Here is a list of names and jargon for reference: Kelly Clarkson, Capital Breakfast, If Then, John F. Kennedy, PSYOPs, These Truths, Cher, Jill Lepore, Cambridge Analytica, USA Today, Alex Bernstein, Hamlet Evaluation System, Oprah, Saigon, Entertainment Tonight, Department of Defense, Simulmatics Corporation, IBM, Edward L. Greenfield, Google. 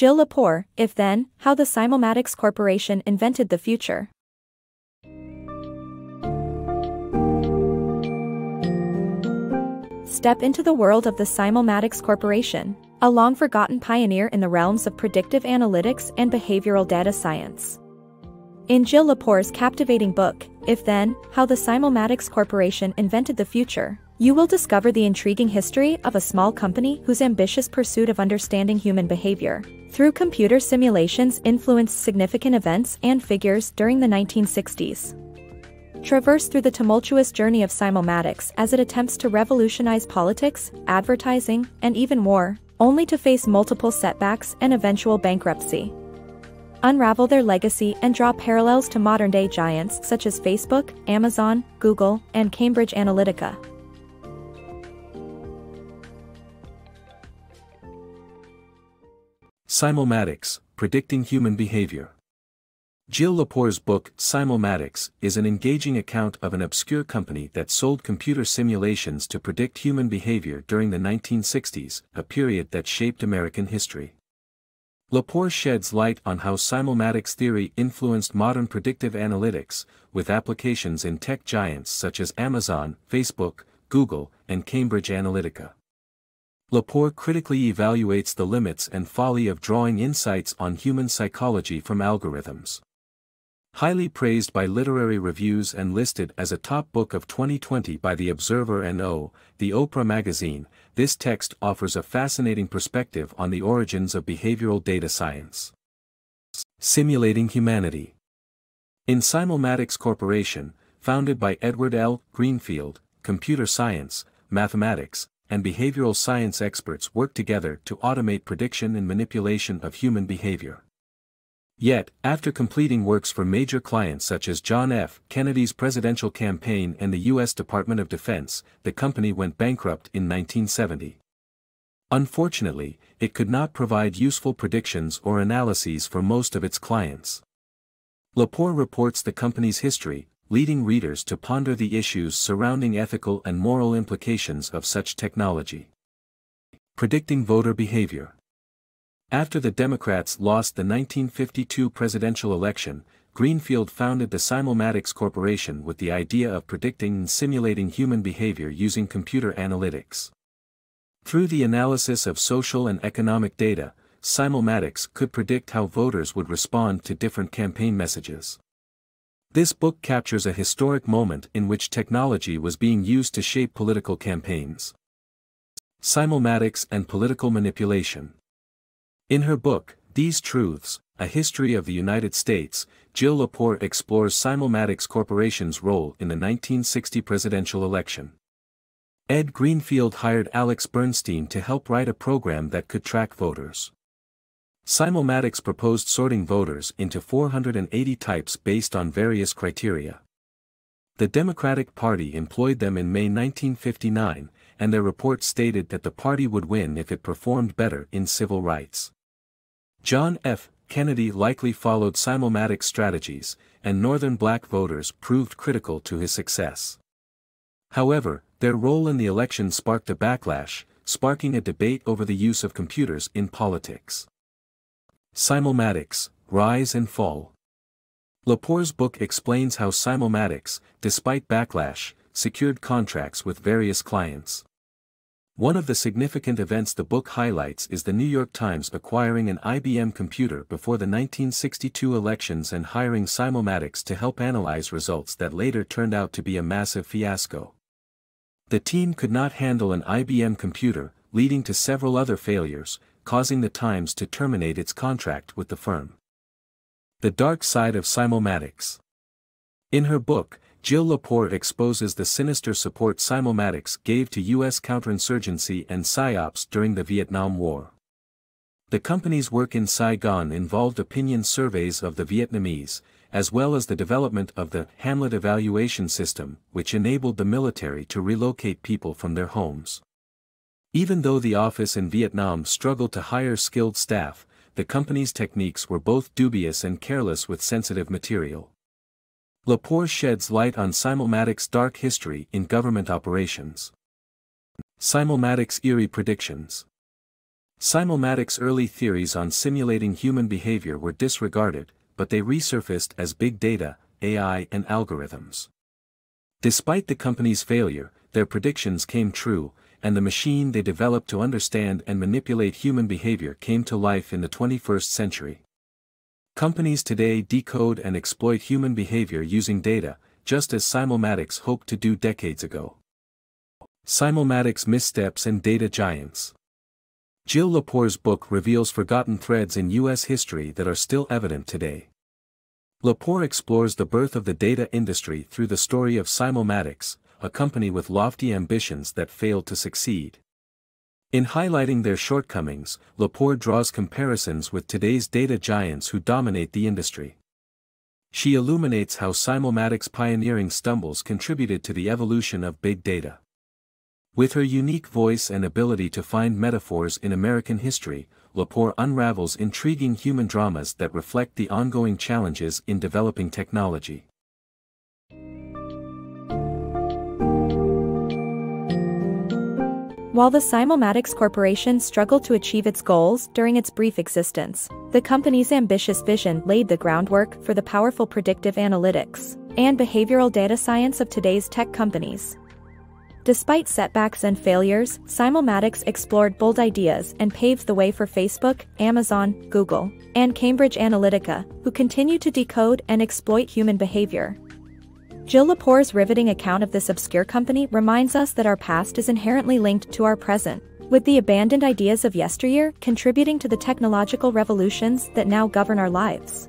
Jill Lepore, If Then, How the Simulmatics Corporation Invented the Future. Step into the world of the Simulmatics Corporation, a long-forgotten pioneer in the realms of predictive analytics and behavioral data science. In Jill Lepore's captivating book, If Then, How the Simulmatics Corporation Invented the Future, you will discover the intriguing history of a small company whose ambitious pursuit of understanding human behavior through computer simulations influenced significant events and figures during the 1960s. Traverse through the tumultuous journey of Simulmatics as it attempts to revolutionize politics, advertising, and even war, only to face multiple setbacks and eventual bankruptcy. Unravel their legacy and draw parallels to modern-day giants such as Facebook, Amazon, Google, and Cambridge Analytica. Simulmatics, Predicting Human Behavior. Jill Lepore's book, Simulmatics, is an engaging account of an obscure company that sold computer simulations to predict human behavior during the 1960s, a period that shaped American history. Lepore sheds light on how simulmatics theory influenced modern predictive analytics, with applications in tech giants such as Amazon, Facebook, Google, and Cambridge Analytica. Lepore critically evaluates the limits and folly of drawing insights on human psychology from algorithms. Highly praised by literary reviews and listed as a top book of 2020 by The Observer and The Oprah magazine, this text offers a fascinating perspective on the origins of behavioral data science. Simulating Humanity. In Simulmatics Corporation, founded by Edward L. Greenfield, computer science, mathematics, and behavioral science experts work together to automate prediction and manipulation of human behavior. Yet, after completing works for major clients such as John F. Kennedy's presidential campaign and the U.S. Department of Defense, the company went bankrupt in 1970. Unfortunately, it could not provide useful predictions or analyses for most of its clients. Lepore reports the company's history, leading readers to ponder the issues surrounding ethical and moral implications of such technology. Predicting voter behavior. After the Democrats lost the 1952 presidential election, Greenfield founded the Simulmatics Corporation with the idea of predicting and simulating human behavior using computer analytics. Through the analysis of social and economic data, Simulmatics could predict how voters would respond to different campaign messages. This book captures a historic moment in which technology was being used to shape political campaigns. Simulmatics and Political Manipulation. In her book, These Truths, A History of the United States, Jill Lepore explores Simulmatics Corporation's role in the 1960 presidential election. Ed Greenfield hired Alex Bernstein to help write a program that could track voters. Simulmatics proposed sorting voters into 480 types based on various criteria. The Democratic Party employed them in May 1959, and their report stated that the party would win if it performed better in civil rights. John F. Kennedy likely followed Simulmatic strategies, and northern black voters proved critical to his success. However, their role in the election sparked a backlash, sparking a debate over the use of computers in politics. Simulmatics, Rise and Fall. Lepore's book explains how Simulmatics, despite backlash, secured contracts with various clients. One of the significant events the book highlights is the New York Times acquiring an IBM computer before the 1962 elections and hiring Simulmatics to help analyze results that later turned out to be a massive fiasco. The team could not handle an IBM computer, leading to several other failures, causing the Times to terminate its contract with the firm. The Dark Side of Simulmatics. In her book, Jill Lepore exposes the sinister support Simulmatics gave to U.S. counterinsurgency and PSYOPs during the Vietnam War. The company's work in Saigon involved opinion surveys of the Vietnamese, as well as the development of the Hamlet Evaluation System, which enabled the military to relocate people from their homes. Even though the office in Vietnam struggled to hire skilled staff, the company's techniques were both dubious and careless with sensitive material. Lepore sheds light on Simulmatics' dark history in government operations. Simulmatics' eerie predictions. Simulmatics' early theories on simulating human behavior were disregarded, but they resurfaced as big data, AI and algorithms. Despite the company's failure, their predictions came true, and the machine they developed to understand and manipulate human behavior came to life in the 21st century. Companies today decode and exploit human behavior using data, just as Simulmatics hoped to do decades ago. Simulmatics' missteps and data giants. Jill Lepore's book reveals forgotten threads in U.S. history that are still evident today. Lepore explores the birth of the data industry through the story of Simulmatics, a company with lofty ambitions that failed to succeed. In highlighting their shortcomings, Lepore draws comparisons with today's data giants who dominate the industry. She illuminates how Simulmatics' pioneering stumbles contributed to the evolution of big data. With her unique voice and ability to find metaphors in American history, Lepore unravels intriguing human dramas that reflect the ongoing challenges in developing technology. While the Simulmatics Corporation struggled to achieve its goals during its brief existence, the company's ambitious vision laid the groundwork for the powerful predictive analytics and behavioral data science of today's tech companies. Despite setbacks and failures, Simulmatics explored bold ideas and paved the way for Facebook, Amazon, Google, and Cambridge Analytica, who continue to decode and exploit human behavior. Jill Lepore's riveting account of this obscure company reminds us that our past is inherently linked to our present, with the abandoned ideas of yesteryear contributing to the technological revolutions that now govern our lives.